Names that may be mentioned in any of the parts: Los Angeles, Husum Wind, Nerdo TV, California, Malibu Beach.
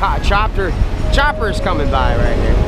chopper's coming by right here.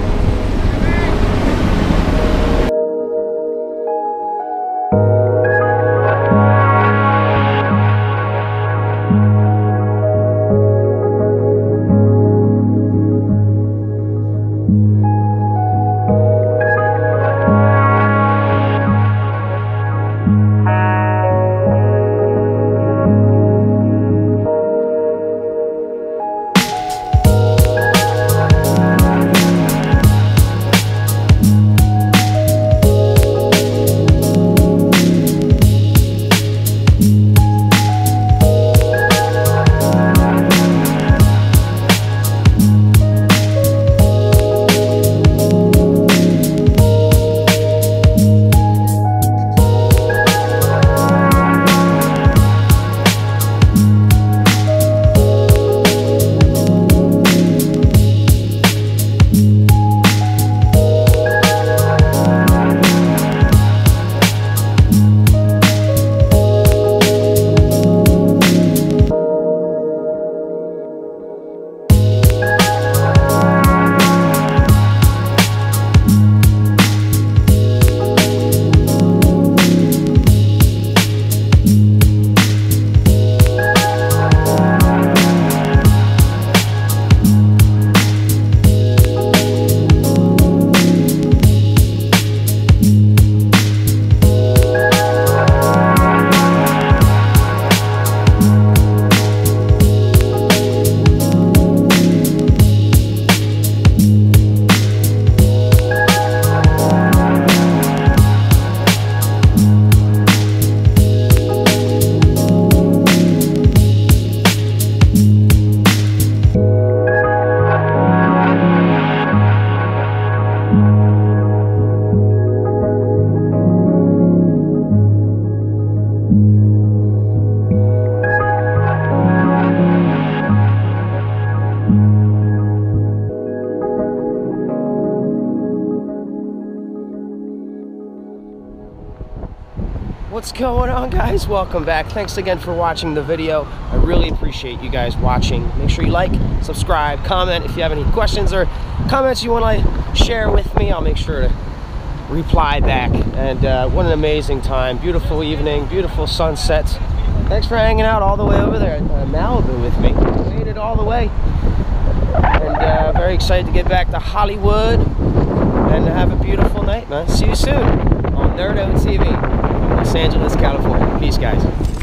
What's going on, guys? Welcome back. Thanks again for watching the video. I really appreciate you guys watching. Make sure you like, subscribe, comment if you have any questions or comments you want to share with me. I'll make sure to reply back. And what an amazing time. Beautiful evening, beautiful sunsets. Thanks for hanging out all the way over there in Malibu with me. Made it all the way. And very excited to get back to Hollywood and have a beautiful night, man. See you soon on Nerdo TV. Los Angeles, California. Peace, guys.